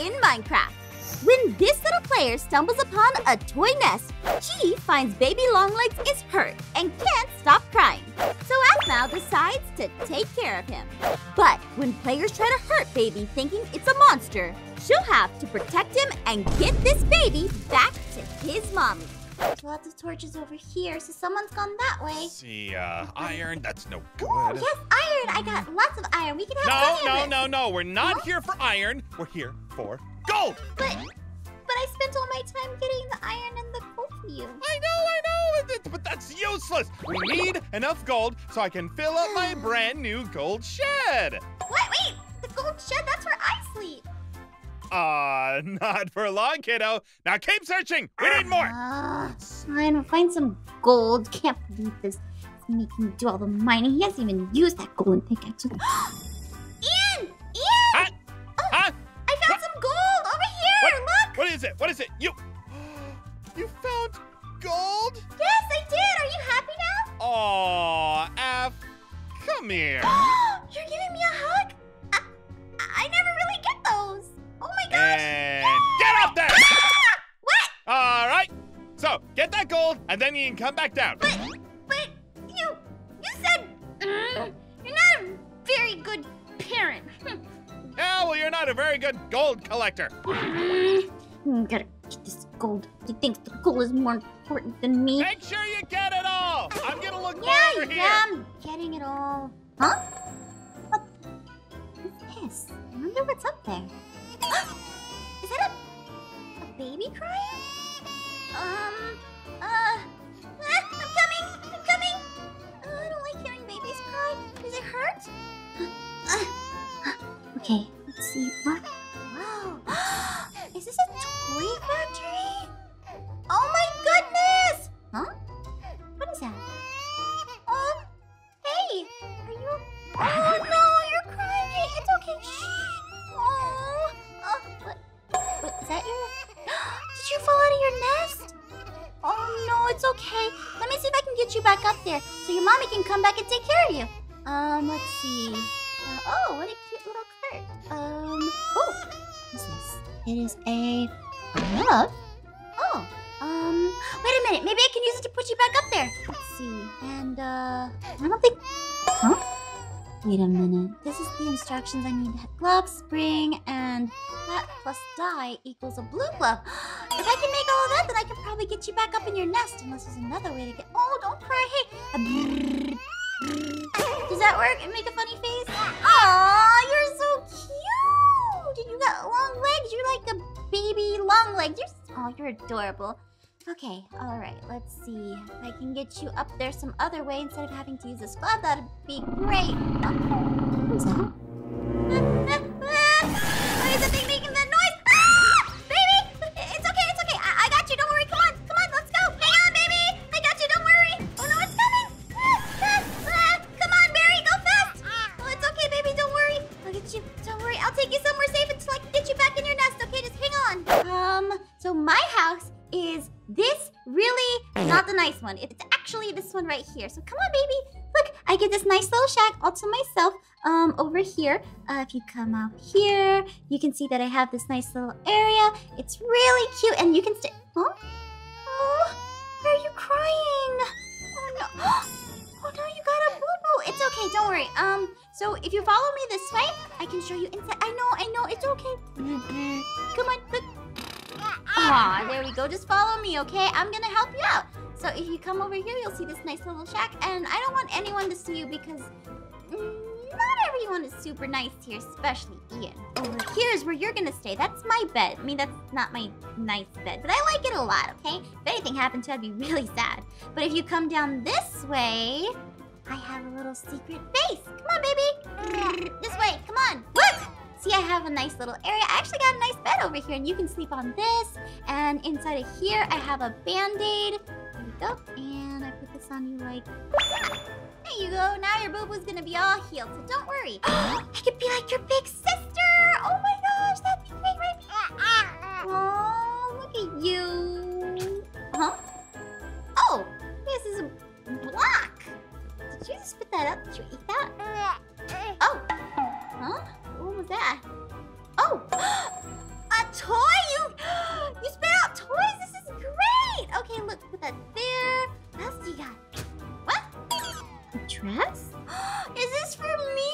in Minecraft. When this little player stumbles upon a toy nest, she finds Baby Longlegs is hurt and can't stop crying. So Aphmau decides to take care of him. But when players try to hurt Baby thinking it's a monster, she'll have to protect him and get this baby back to his mommy. There's lots of torches over here, so someone's gone that way. Let's see, iron, that's no good. Ooh, yes, iron, I got lots of iron. We can have No, we're not here for iron. We're here for gold. But I spent all my time getting the iron and the gold for you. I know, but that's useless. We need enough gold so I can fill up my brand new gold shed. What, wait, the gold shed, that's where I sleep. Not for long, kiddo. Now keep searching. We need more. Fine, we'll find some gold. Can't believe this. He's making me do all the mining. He hasn't even used that golden pickaxe. Ian! Ian! Huh? Huh? I found some gold over here. Look. What is it? What is it? You found gold? Yes, I did. Are you happy now? Aw, Aph, come here. You're giving me a hug? I never really get those. Oh my gosh! And get up there! What? All right. So get that gold, and then you can come back down. But you said you're not a very good parent. Yeah, well, you're not a very good gold collector. Gotta get this gold. He thinks the gold is more important than me. Make sure you get it all. I'm gonna look more over here. Yeah, I'm getting it all. Huh? What's this? I wonder what's up there. Is that a baby crying? I'm coming. I don't like hearing babies cry. Does it hurt? Okay, let's see. What? Wow. Is this a toy factory? Oh my goodness! Huh? What is that? Hey, are you? Oh no, you're crying. It's okay. Shh. Oh, what is that? Did you fall out of your nest? Oh no, it's okay. Let me see if I can get you back up there so your mommy can come back and take care of you. Let's see. Oh, what a cute little cart. What is this? It is a glove. Oh, wait a minute. Maybe I can use it to put you back up there. Let's see. And I don't think. Huh? Wait a minute. This is the instructions I need. Glove, spring, and that plus dye equals a blue glove. If I can make all of that, then I can probably get you back up in your nest. Unless there's another way to get... Oh, don't cry. Hey. Does that work? And make a funny face? Aw, you're so cute. And you got long legs. You're like a baby long leg. Oh, you're adorable. Okay, all right, let's see. If I can get you up there some other way instead of having to use this glove, that'd be great. What's that? Why is the thing making that noise? Baby! It's okay. I got you, don't worry. Come on, let's go. Hang on, baby. I got you, don't worry. Oh no, it's coming. Come on, Barry, go fast. Oh, it's okay, baby, don't worry. I'll get you, don't worry. I'll take you somewhere safe until I can get you back in your nest, okay? Just hang on. So my house is this really not the nice one. It's actually this one right here. So come on, baby. Look, I get this nice little shack all to myself over here. If you come out here, you can see that I have this nice little area. It's really cute, and you can stay... Huh? Oh, why are you crying? Oh, no. Oh, no, you got a boo-boo. It's okay, don't worry. So if you follow me this way, I can show you inside. I know, it's okay. Come on, look. Aw, there we go. Just follow me, okay? I'm gonna help you out. So if you come over here, you'll see this nice little shack. And I don't want anyone to see you because not everyone is super nice here, especially Ian. Over here is where you're gonna stay. That's my bed. I mean, that's not my nice bed, but I like it a lot, okay? If anything happened to it, I'd be really sad. But if you come down this way, I have a little secret base. Come on, baby. This way. Come on. Look! See, I have a nice little area. I actually got a nice bed over here, and you can sleep on this. And inside of here, I have a Band-Aid. There we go. And I put this on you like that. There you go. Now your boo-boo's going to be all healed, so don't worry. I could be like your big sister. Oh, my gosh. That'd be great, right? Oh, look at you. Huh? Oh, this is a block. Did you just put that up? Did you eat that? Oh. Huh? What was that? Oh! toy? You spit out toys? This is great! Okay, look, put that there. What else do you got? What? A dress? Is this for me?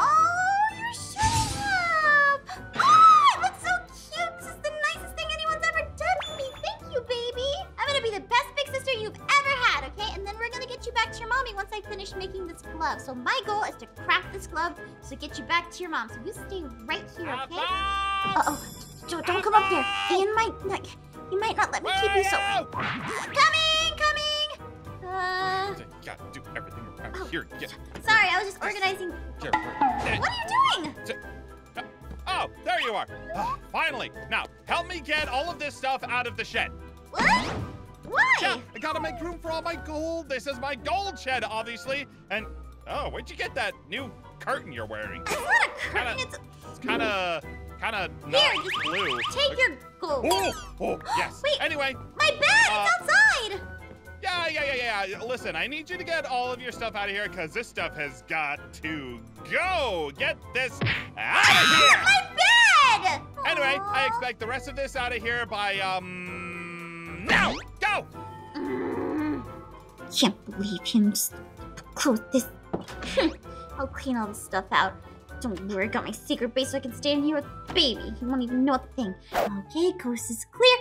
Oh, you're showing up! Oh, it looks so cute! This is the nicest thing anyone's ever done for me! Thank you, baby! I'm gonna be the best big sister you've ever had, okay? And then we're gonna get you back to your mommy once I finish making this glove. So my goal is to craft this glove so get you back to your mom. So you stay right here, okay? Uh-oh. Joe, don't come up there. Ian might not, he might not let me keep you so... Coming! Coming! I gotta do everything around here. Yeah. Sorry, I was just organizing. What are you doing? Oh, there you are. Finally. Now, help me get all of this stuff out of the shed. What? Why? Yeah, I gotta make room for all my gold. This is my gold shed, obviously. And, oh, where'd you get that new curtain you're wearing? It's not a curtain, it's kind of not blue. Here, take your gold. Oh, yes. Wait, anyway. My bed, it's outside. Yeah. Listen, I need you to get all of your stuff out of here because this stuff has got to go. Get this out of here. My bed! Anyway, aww. I expect the rest of this out of here by, now! Go! Can't believe him. Just close this. I'll clean all this stuff out. Don't worry, I got my secret base so I can stay in here with Baby. He won't even know a thing. Okay, coast is clear.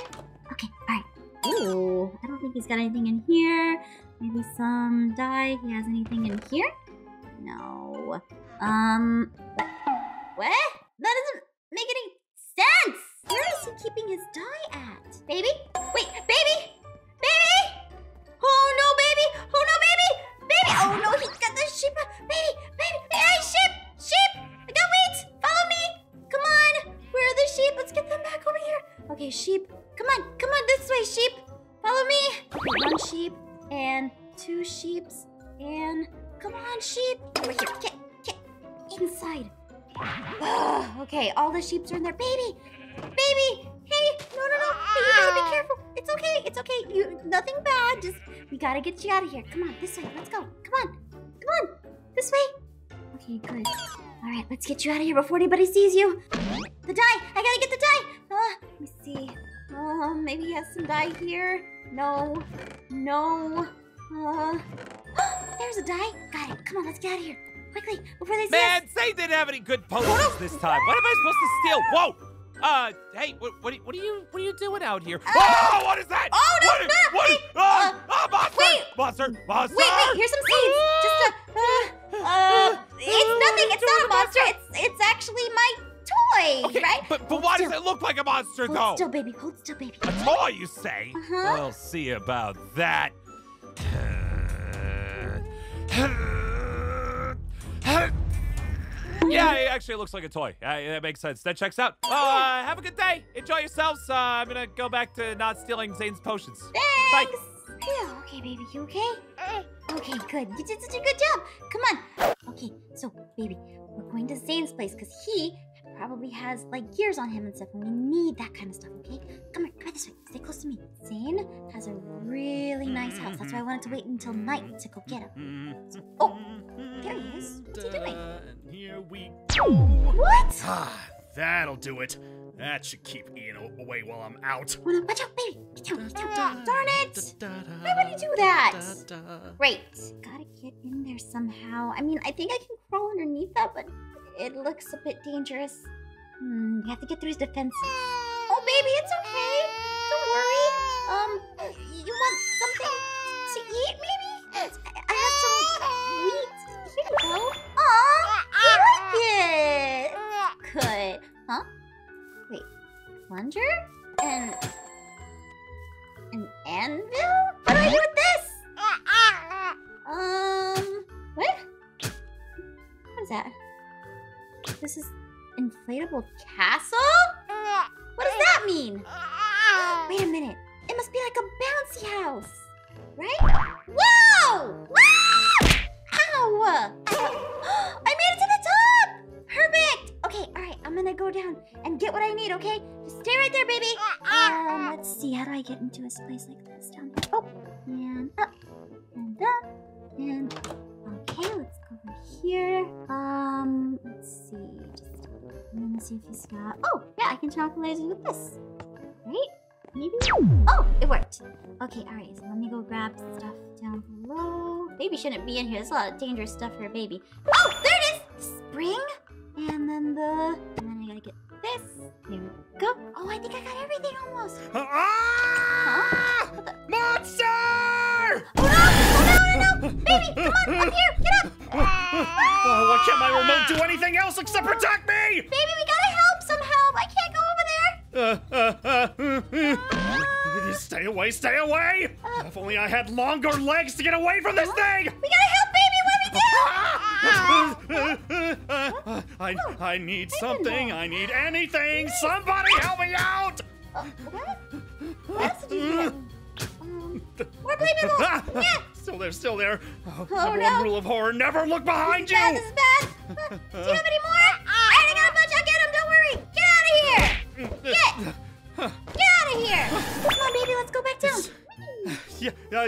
Okay, all right. Ooh, I don't think he's got anything in here. Maybe some dye. He has anything in here? No. What? That doesn't make any sense! Where is he keeping his dye at? Baby? Wait, Baby! Baby! Oh no, Baby! Oh no, Baby! Baby! Oh no, he's got the sheep! Baby! Baby! Hey, sheep! Sheep! I got wheat! Follow me! Come on! Where are the sheep? Let's get them back over here. Okay, sheep. Come on, come on, this way, sheep. Follow me. Okay, one sheep and two sheeps and come on, sheep. Over here, get inside. Ugh, okay, all the sheeps are in there. Baby, baby, hey, no. Baby, you gotta be careful. It's okay. You, nothing bad. Just we gotta get you out of here. Come on, this way. Let's go. Come on, this way. Okay, good. All right, let's get you out of here before anybody sees you. The dye. I gotta get the dye. Let me see. Maybe he has some dye here. No. There's a dye. Got it. Come on, let's get out of here. Quickly, before they see us. Man, Zane didn't have any good potions this time. What am I supposed to steal? Whoa! Hey, what are you doing out here? Oh, what is that? Oh, no, monster! Wait. Monster! Wait, here's some seeds. Just it's nothing. It's not a monster. It's actually my toy, okay, right? But why does it look like a monster, though? Hold still, baby. A toy, you say? Uh-huh. We'll see about that. Yeah, it actually looks like a toy. That makes sense. That checks out. Have a good day. Enjoy yourselves. I'm gonna go back to not stealing Zane's potions. Thanks. Bye. Yeah, okay, baby, you okay? Okay, good. You did such a good job. Come on. Okay, so, baby, we're going to Zane's place because he probably has, like, gears on him and stuff, and we need that kind of stuff, okay? Come on this way. Stay close to me. Zane has a really nice house. That's why I wanted to wait until night to go get him. So, oh, there he is. What's he doing? Here we go. What? Ah, that'll do it. That should keep Ian away while I'm out. Oh, no, watch out, baby. Get out. Darn it. Why would he do that? Great. Gotta get in there somehow. I mean, I think I can crawl underneath that, but it looks a bit dangerous. We have to get through his defenses. Oh, baby, it's okay. Don't worry. You want something to eat, maybe? I have some wheat. Here you go. Aw, you like it. Good. Huh? Wait, plunger? And an anvil? What do I do with this? What? What is that? This is inflatable castle? What does that mean? Wait a minute. It must be like a bouncy house, right? Whoa! Wow! Ow! I made it to the top! Perfect! Okay, all right, I'm gonna go down and get what I need, okay? Just stay right there, baby. Let's see, how do I get into a place like this down here? Oh, and up, and up, and okay, let's go over here. Let's see, just and see if he's got... Oh, yeah, I can shock lasers with this. Right? Maybe? Oh, it worked. Okay, alright, so let me go grab stuff down below. Baby shouldn't be in here. There's a lot of dangerous stuff for a baby. Oh, there it is! Spring. And then the... And then I gotta get this. There we go. Oh, I think I got everything almost. Ah! Huh? Monster! Oh, no! No, no, no! Baby, come on! Up here! Get up! Oh, why can't my remote do anything else except protect me? Baby, we gotta help somehow. I can't go over there. Stay away, stay away! If only I had longer legs to get away from this thing! We gotta help baby, what do we do? I need something, I need anything! Really? Somebody help me out! What? What else did you do? More play bibbles! Yeah! Still there, still there. Oh, number one rule of horror, never look behind you! This is bad, this is bad! Do you have any more? I got a bunch, I'll get them, don't worry! Get out of here! Get out of here! Come on, baby, let's go back down.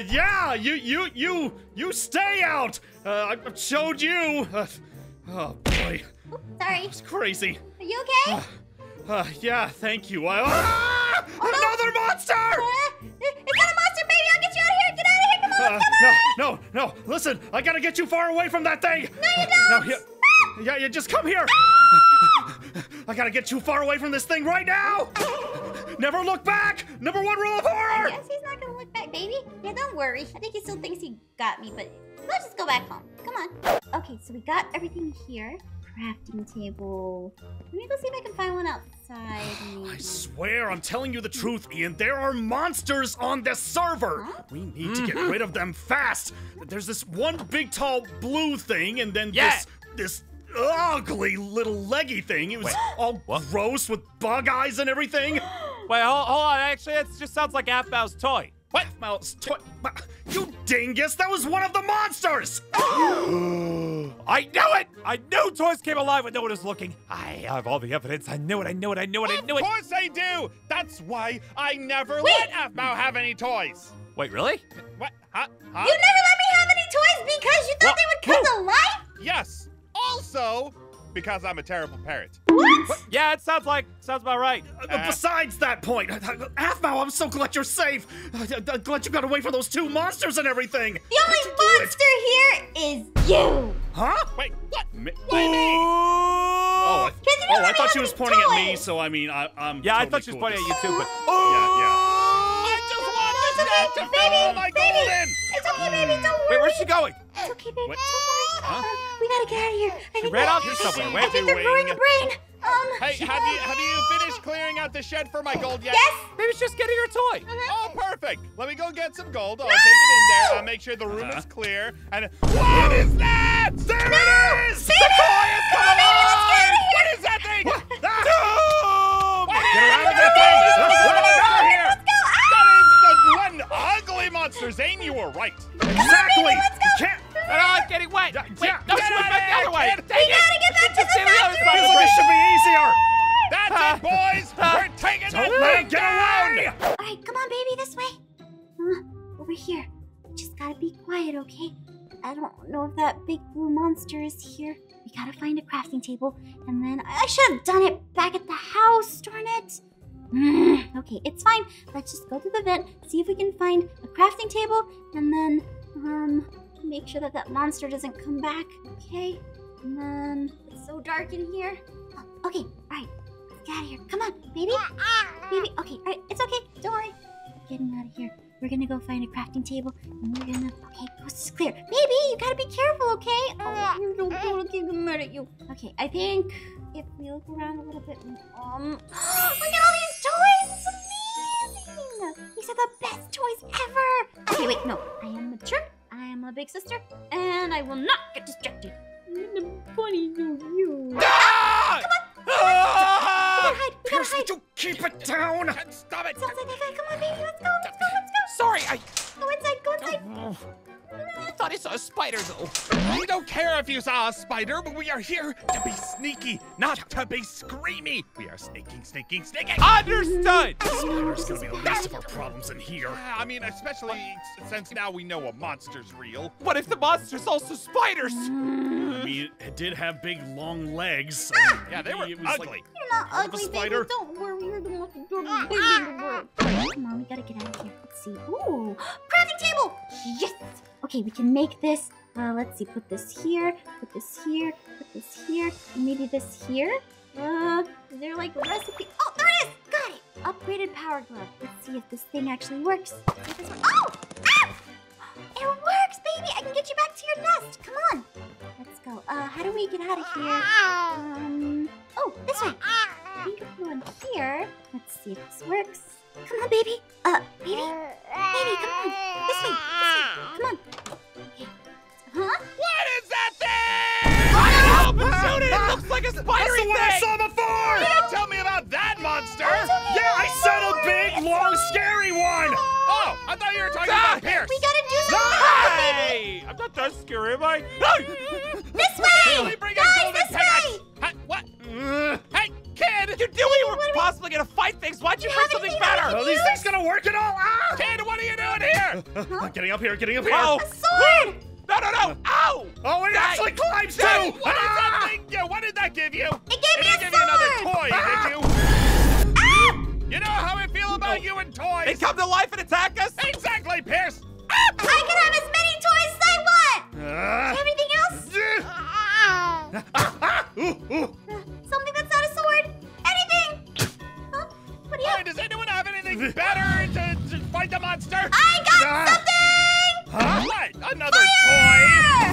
Yeah, you stay out. I showed you. Oh boy. Oops, sorry. It's crazy. Are you okay? Yeah, thank you. Another monster! It's not a monster, baby. I'll get you out of here. Get out of here! Come on, come on! No! Listen, I gotta get you far away from that thing. No, you don't. No, yeah, you just come here. I gotta get too far away from this thing right now! Never look back! Number one rule of horror! I guess he's not gonna look back, baby. Yeah, don't worry. I think he still thinks he got me, but let's just go back home. Come on. Okay, so we got everything here. Crafting table. Let me go see if I can find one outside. Maybe. I swear, I'm telling you the truth, Ian. There are monsters on this server. Huh? We need to get rid of them fast. There's this one big, tall, blue thing, and then this ugly little leggy thing. It was gross with bug eyes and everything. Wait, hold on. Actually, it just sounds like Aphmau's toy. What? Aphmau's toy? You dingus! That was one of the monsters! I knew it! I knew toys came alive when no one was looking. I have all the evidence. I knew it, I knew it, I knew it, I knew it. Of course they do! That's why I never let Aphmau have any toys. Wait, really? What? Huh? Huh? You never let me have any toys because you thought they would come to life? Yes. Also, because I'm a terrible parent. What? Yeah, it sounds about right. Besides that point, Aphmau, I'm so glad you're safe. I'm glad you got away from those two monsters and everything. The only monster here is you. Huh? Wait, what? Why me? Oh, I thought she was pointing at me, so I mean, I'm yeah, totally I thought she was pointing at you too, but... I just want this man to my golden. It's okay, baby, don't worry. Wait, where's she going? It's okay, baby, don't worry. We gotta get out of here. She ran off here somewhere. I think they're growing a brain. Hey, have you finished clearing out the shed for my gold yet? Yes. Maybe she's just getting her toy. Oh, perfect. Let me go get some gold. I'll take it in there. I'll make sure the room is clear. And what is that? There it is. Baby! The toy is coming alive. What is that thing? Get out of here. That is the one ugly monster. Zane, you were right. Exactly. I'm getting wet. Yeah, no, get back the other way. We gotta get back to the factory. Feels like it should be easier. That's it, boys. We're taking this down. All right, come on, baby, this way. Over here. Just gotta be quiet, okay? I don't know if that big blue monster is here. We gotta find a crafting table, and then I should have done it back at the house. Darn it. Okay, it's fine. Let's just go to the vent, see if we can find a crafting table, and then make sure that that monster doesn't come back, okay? And then it's so dark in here. Oh, okay, all right, let's get out of here. Come on, baby, baby. Okay, all right, it's okay. Don't worry. We're getting out of here. We're gonna go find a crafting table, and we're gonna. Okay, this is clear. Baby, you gotta be careful, okay? Oh, you don't want to get mad at you. Okay, I think if we look around a little bit, look at all these toys. This is amazing. These are the best toys ever. Okay, wait, no, I am mature. I am a big sister, and I will not get distracted. I'm funny to you. Ah! Come on! Come on, hide! We gotta hide! Would you keep it down? Stop it! Sounds like that guy. Come on, baby, let's go! Sorry, I... Go inside! Go inside! I thought I saw a spider though. We don't care if you saw a spider, but we are here to be sneaky, not to be screamy. We are sneaking. Understood! Spider's gonna be the least of our problems in here. I mean, especially since now we know a monster's real. What if the monster's also spiders? We did have big long legs. So yeah, they were ugly. You're not ugly, baby. Don't worry, you're the most adorable baby in the world. Come on, we gotta get out of here. Let's see. Ooh, crafting table! Yes! Okay, we can make this. Let's see, put this here, put this here, put this here, and maybe this here. Is there like recipe? Oh, there it is! Got it! Upgraded power glove. Let's see if this thing actually works. Oh! Ah! It works, baby! I can get you back to your nest. Come on. Let's go. How do we get out of here? Oh, this way. I think if we go in here. Let's see if this works. Come on, baby. Baby, come on. This way. Come on. Okay. Huh? What is that thing? I don't know. Shoot it. It looks like a spidery thing. That's the one I saw before. You didn't tell me about that monster. Yeah, I saw a big, long, scary one. Oh, I thought you were talking about Pierce. We gotta do something about it, baby. I'm not that scary, am I? No. This way. Guys, this way. What? Hey, kid. You're doing. We're possibly gonna fight things. Why'd you bring something better? Are these things gonna work at all? Ah! Kid, what are you doing here? Huh? Getting up here. Oh, a sword. No! Ow! Oh, it actually climbs too! What did that give you? It gave me a sword! It gave you another toy, did you? Ah! You know how I feel about you and toys! They come to life and attack us? Exactly, Pierce! Ah! I can have as many toys as I want! Anything else? Something that's not a sword! Anything! Huh? What do you have? Does anyone have anything better to fight the monster? I got something! Huh? What? Another fire!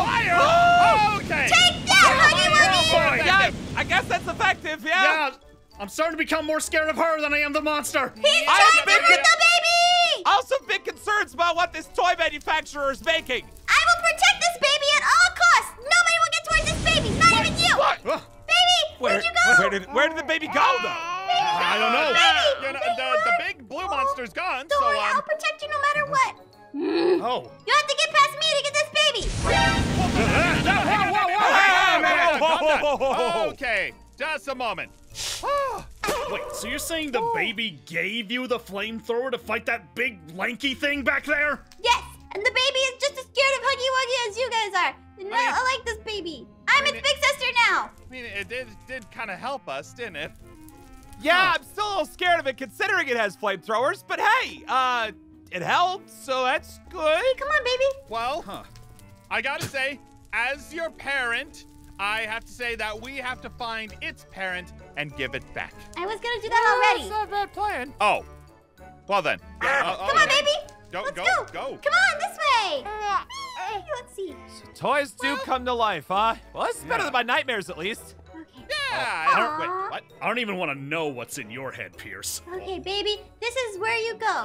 Toy? Fire! Oh, okay. Take that, Huggy Wuggy! Yeah, I guess that's effective, yeah? I'm starting to become more scared of her than I am the monster. He's trying to hurt the baby! Also big concerns about what this toy manufacturer is making. I will protect this baby at all costs! Nobody will get towards this baby, not even you! What? Baby, where'd you go? Where did the baby go, though? I don't know. Baby, the big blue monster's gone. Don't worry, I'll protect you no matter what. Oh. You have to get past me to get this baby. Whoa. Okay, just a moment. Wait, so you're saying the baby gave you the flamethrower to fight that big lanky thing back there? Yes, and the baby is just as scared of Huggy Wuggy as you guys are. No, I like this baby. I'm its big sister now. I mean, it did kind of help us, didn't it? Yeah, I'm still a little scared of it considering it has flamethrowers, but hey, it helped, so that's good. Come on, baby. Well, I gotta say, as your parent, I have to say that we have to find its parent and give it back. I was gonna do that already. That's not a bad plan. Oh, well then. Come on, baby. Let's go. Come on, this way. Let's see. So toys do come to life, huh? Well, this is better than my nightmares, at least. Yeah. I don't even want to know what's in your head, Pierce. Okay, baby, this is where you go.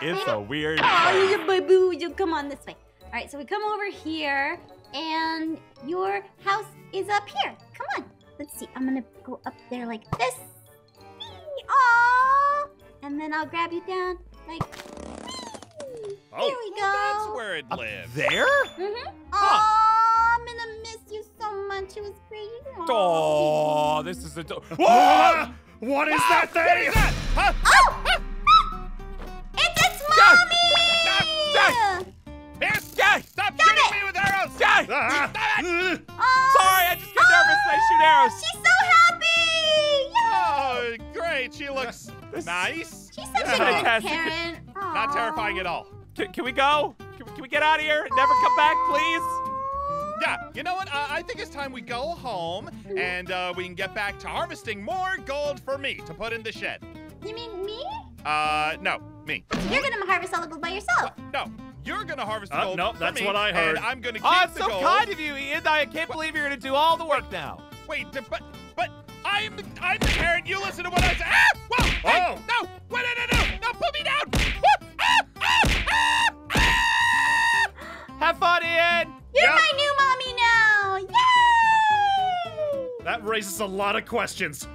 It's a weird. You come on this way. All right, so we come over here, and your house is up here. Come on. Let's see. I'm gonna go up there like this. Aww. And then I'll grab you down like. Here we go. That's where it lives. Up there? Mm-hmm. I'm gonna miss you so much. It was great. Oh, this is Whoa! What is that thing? What is that? Huh? Oh! It's its mommy! Stop! Stop shooting me with arrows! Stop it! Sorry, I just get nervous when I shoot arrows. She's so happy! Yay! Oh, great. She looks nice. She's such a good parent. Not terrifying at all. Can we go? Can we get out of here and never come back, please? Yeah, you know what? I think it's time we go home and we can get back to harvesting more gold for me to put in the shed. You mean me? No, me. You're gonna harvest all the gold by yourself. No, you're gonna harvest the gold for me. That's what I heard. And I'm gonna keep the gold. Oh, it's so kind of you, Ian. I can't believe you're gonna do all the work now. Wait, but I'm the parent. You listen to what I say. Ah! Whoa! Hey, no! Wait, no! Put me down! Have fun, Ian! You're my new mommy now! Yay! That raises a lot of questions.